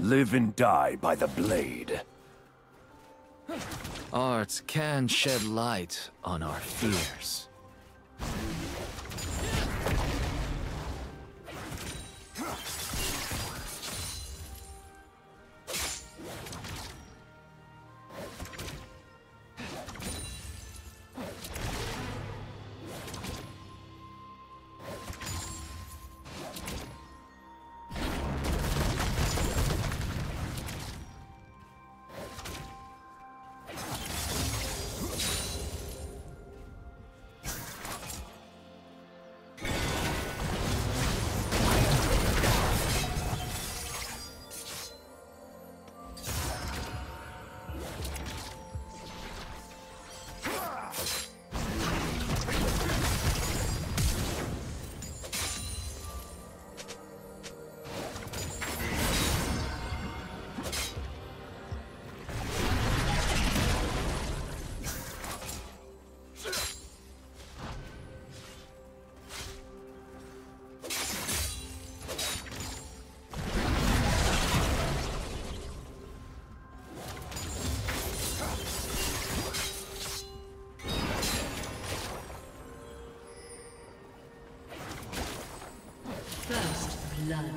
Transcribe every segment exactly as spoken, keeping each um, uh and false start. Live and die by the blade. Art can shed light on our fears. Blood.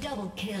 Double kill.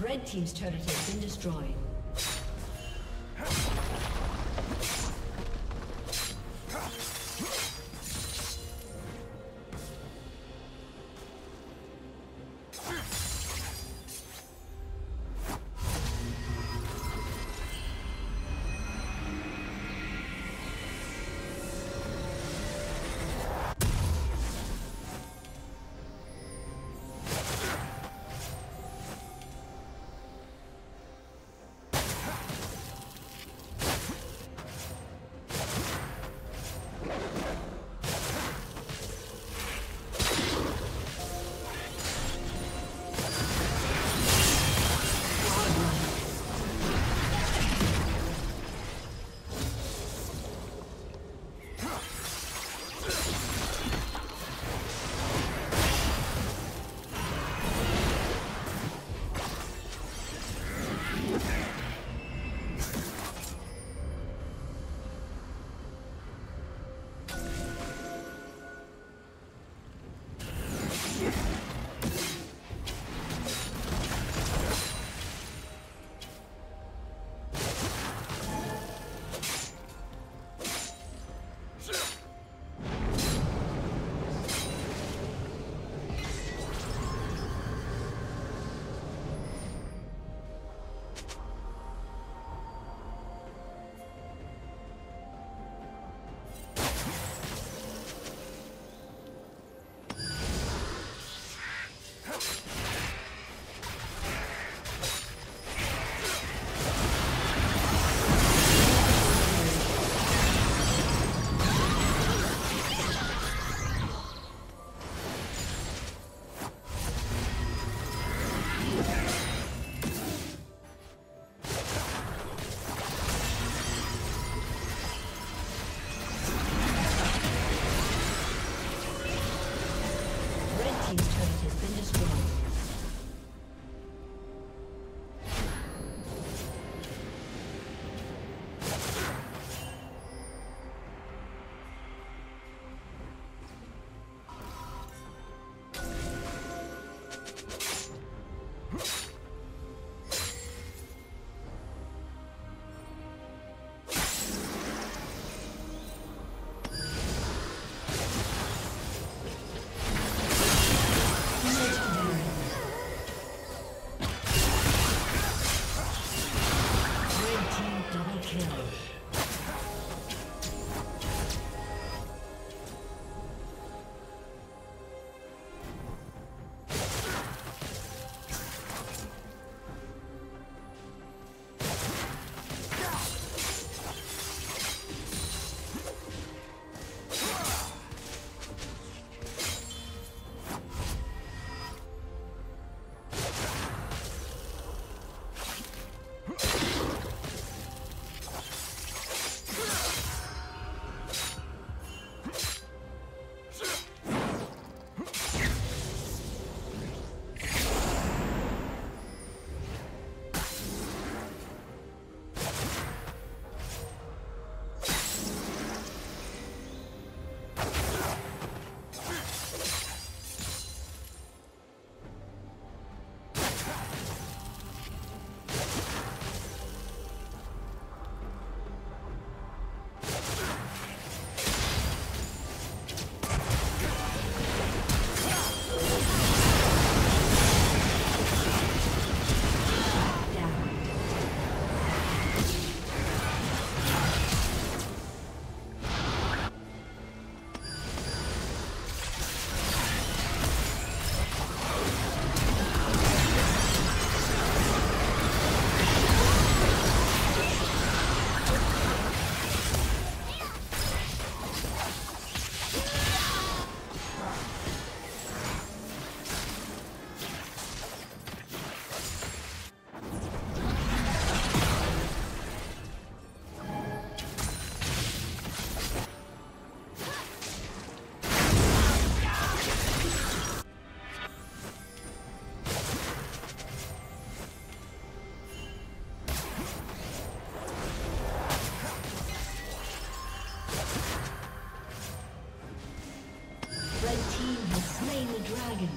Red team's turret has been destroyed. Legendary. dragon.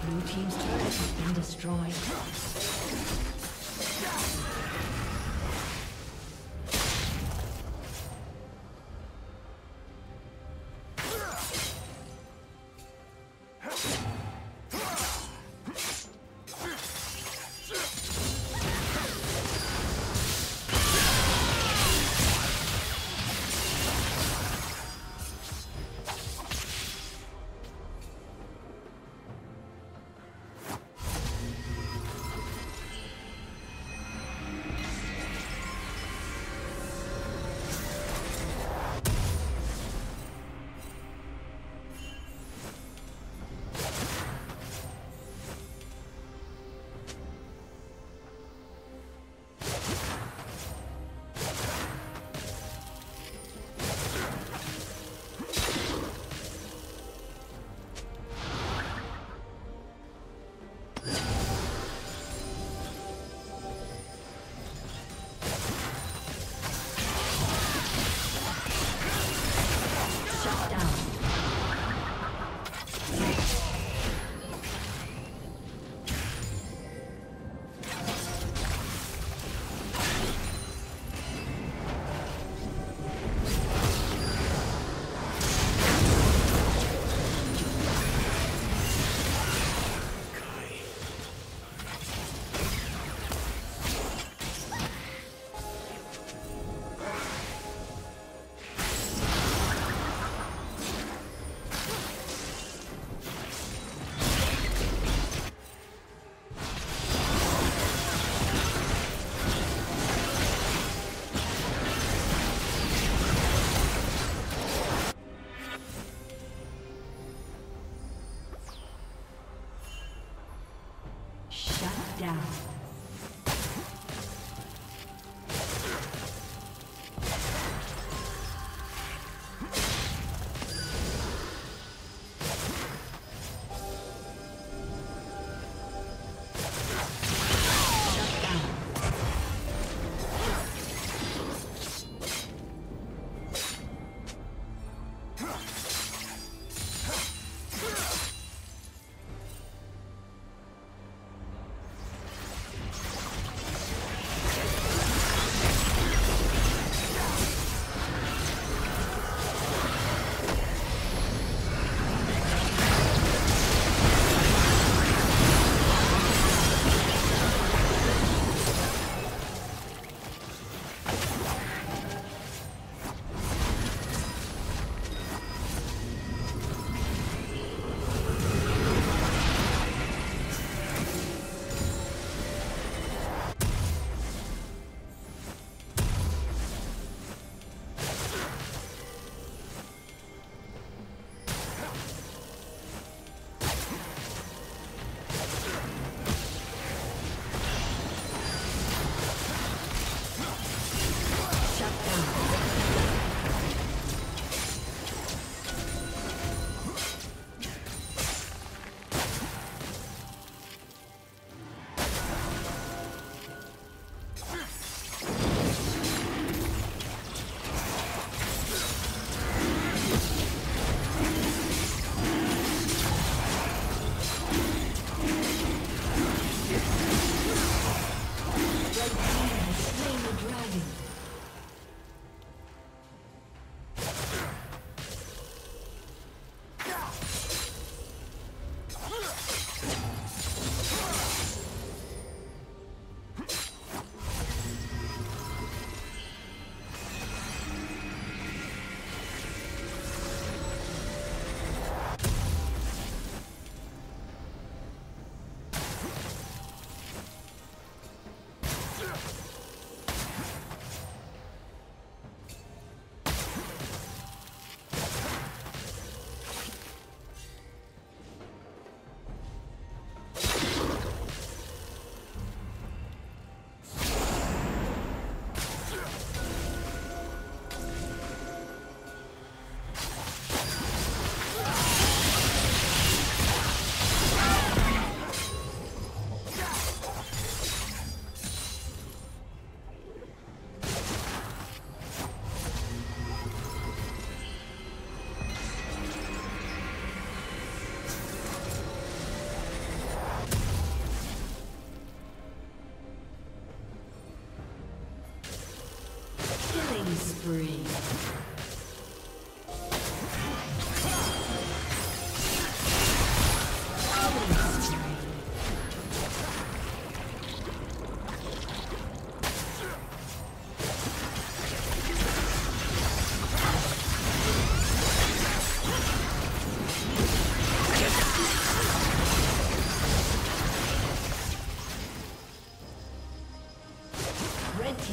Blue team's turret has been destroyed.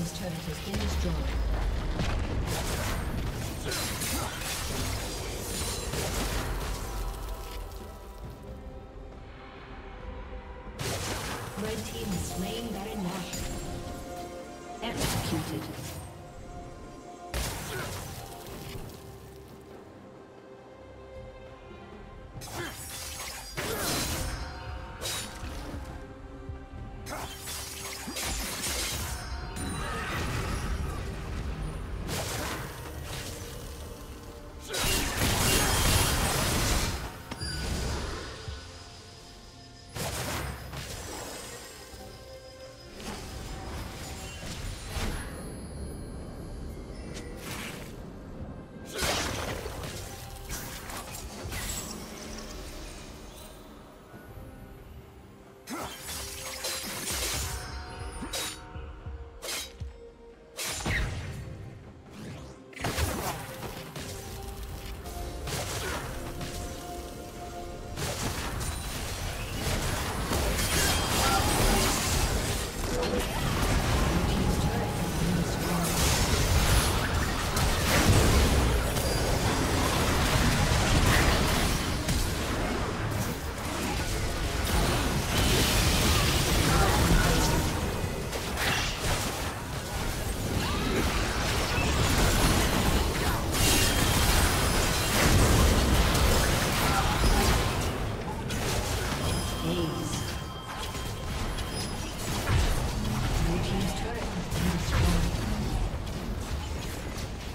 team's turret has been destroyed. Red team is slain Baron Nashor. Executed.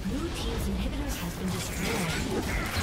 Blue team's inhibitor has been destroyed.